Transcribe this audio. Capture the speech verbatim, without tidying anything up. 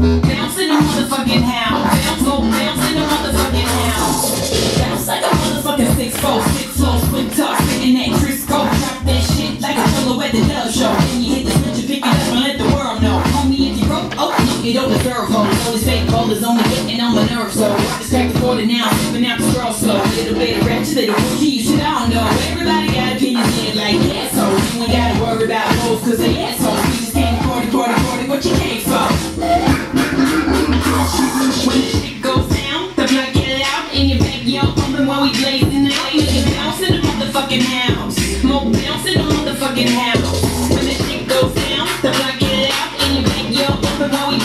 Bounce in the motherfucking house. Bounce, go bounce in the motherfucking house. Bounce like a motherfucking six four, six low, quick talk, spitting that Crisco. Drop that shit like a silhouette at the dub show. Then you hit the switch and pick it up and let the world know. Homie, if you broke, oh no, you don't deserve hoes. All these fake ballers only getting on my nerves, so I just crack the quarter now, flipping out the scroll slow. Little bit of ratchet, little key, shit I don't know. Everybody got opinions in it like assholes. You ain't gotta worry about hoes, cause they assholes. You just can't forty, forty, forty, what you came for? When the shit goes down, the blood get loud in your backyard, pumping while we blazing out. You can bounce in the motherfucking house, Mo Bounce in the motherfucking house. When the shit goes down, the blood get loud in your backyard, pumping while we